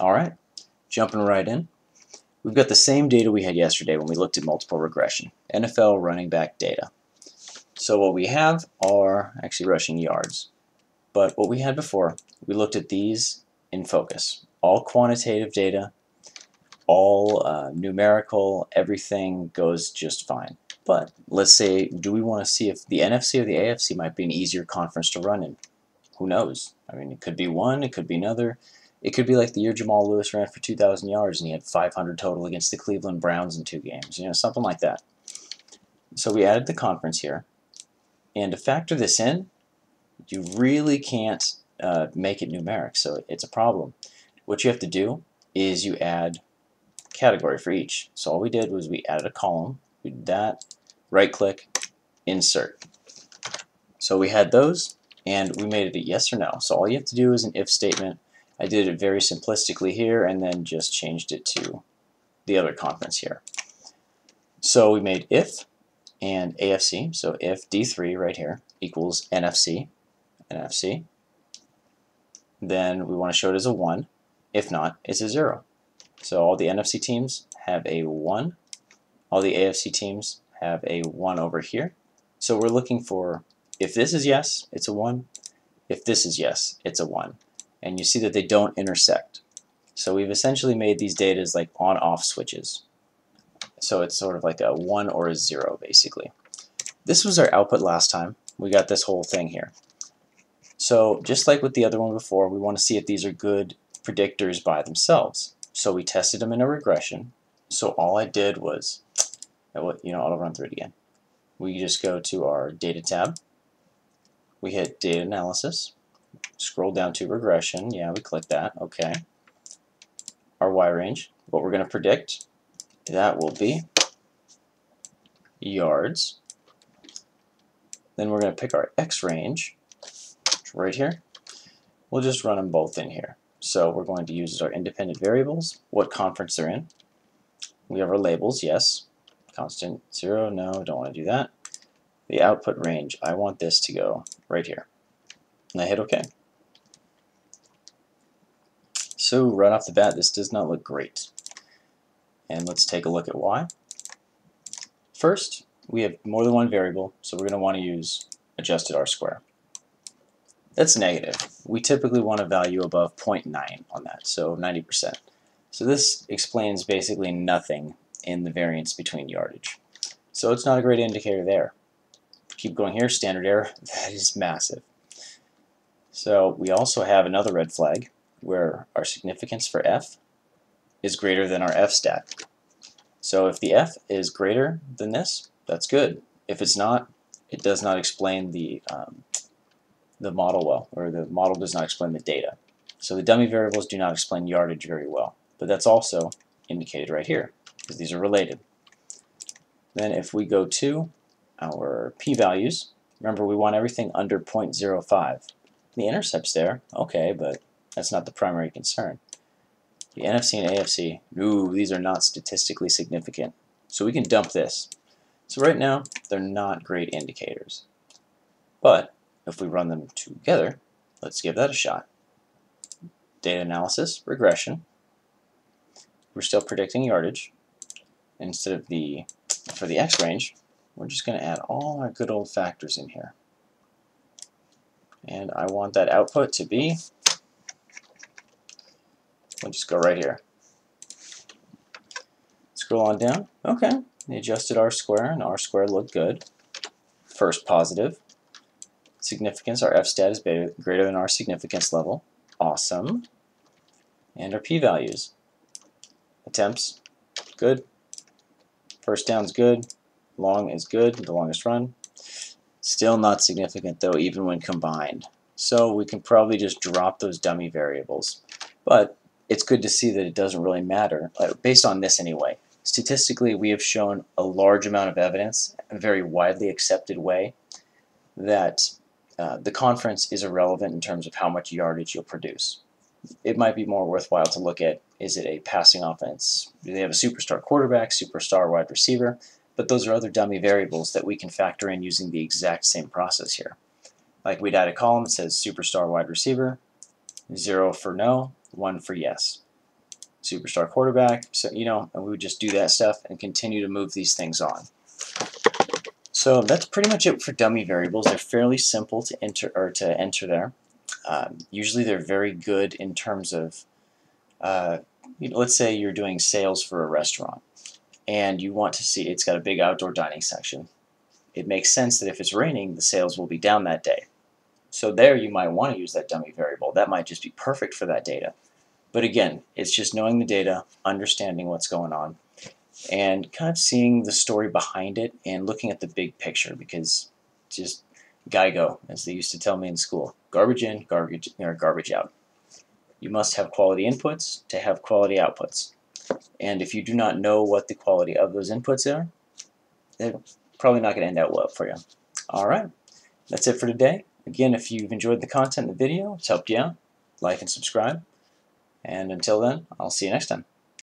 Alright, jumping right in. We've got the same data we had yesterday when we looked at multiple regression. NFL running back data. So what we have are actually rushing yards. But what we had before, we looked at these in focus. All quantitative data, all numerical, everything goes just fine. But let's say, do we want to see if the NFC or the AFC might be an easier conference to run in? Who knows? I mean, it could be one, it could be another. It could be like the year Jamal Lewis ran for 2,000 yards and he had 500 total against the Cleveland Browns in 2 games, you know, something like that. So we added the conference here. And to factor this in, you really can't make it numeric, so it's a problem. What you have to do is you add category for each. So all we did was we added a column. We did that, right-click, insert. So we had those, and we made it a yes or no. So all you have to do is an if statement. I did it very simplistically here, and then just changed it to the other conference here. So we made if and AFC. So if D3 right here equals NFC. Then we want to show it as a 1. If not, it's a 0. So all the NFC teams have a 1. All the AFC teams have a 1 over here. So we're looking for, if this is yes, it's a 1. If this is yes, it's a 1. And you see that they don't intersect. So we've essentially made these data as like on-off switches. So it's sort of like a 1 or a 0, basically. This was our output last time. We got this whole thing here. So just like with the other one before, we want to see if these are good predictors by themselves. So we tested them in a regression. So all I did was, you know, I'll run through it again. We just go to our data tab. We hit data analysis. Scroll down to regression. Yeah, we click that. Okay. Our Y range. What we're going to predict, that will be yards. Then we're going to pick our X range right here. We'll just run them both in here. So we're going to use our independent variables, what conference they're in. We have our labels, yes. Constant, 0, no, don't want to do that. The output range, I want this to go right here. And I hit OK. So right off the bat, this does not look great. And let's take a look at why. First, we have more than one variable, so we're going to want to use adjusted R-square. That's negative. We typically want a value above 0.9 on that, so 90%. So this explains basically nothing in the variance between yardage. So it's not a great indicator there. Keep going here, standard error, that is massive. So we also have another red flag where our significance for F is greater than our F stat. So if the F is greater than this, that's good. If it's not, it does not explain the model well, or the model does not explain the data. So the dummy variables do not explain yardage very well, but that's also indicated right here, because these are related. Then if we go to our p-values, remember we want everything under 0.05. The intercept's there, okay, but that's not the primary concern. The NFC and AFC, ooh, these are not statistically significant. So we can dump this. So right now, they're not great indicators. But if we run them together, let's give that a shot. Data analysis, regression. We're still predicting yardage. Instead of for the X range, we're just going to add all our good old factors in here. And I want that output to be, we'll just go right here. Scroll on down. Okay, we adjusted R-square, and R-square looked good. First positive. Significance, our F-stat is greater than our significance level. Awesome. And our p-values. Attempts, good. First down's good. Long is good, the longest run. Still not significant though, even when combined. So we can probably just drop those dummy variables. But it's good to see that it doesn't really matter, based on this anyway. Statistically, we have shown a large amount of evidence, a very widely accepted way, that the conference is irrelevant in terms of how much yardage you'll produce. It might be more worthwhile to look at, is it a passing offense? Do they have a superstar quarterback, superstar wide receiver? But those are other dummy variables that we can factor in using the exact same process here. Like we'd add a column that says superstar wide receiver, 0 for no, 1 for yes. superstar quarterback. So, you know, and we would just do that stuff and continue to move these things on. So that's pretty much it for dummy variables. They're fairly simple to enter there. Usually they're very good in terms of, you know, let's say you're doing sales for a restaurant and you want to see it's got a big outdoor dining section. It makes sense that if it's raining, the sales will be down that day. So there you might want to use that dummy variable. That might just be perfect for that data. But again, it's just knowing the data, understanding what's going on, and kind of seeing the story behind it and looking at the big picture, because just GIGO, as they used to tell me in school, garbage in, garbage, or garbage out. You must have quality inputs to have quality outputs. And if you do not know what the quality of those inputs are, they're probably not going to end out well for you. All right, that's it for today. Again, if you've enjoyed the content in the video, it's helped you out, like and subscribe. And until then, I'll see you next time.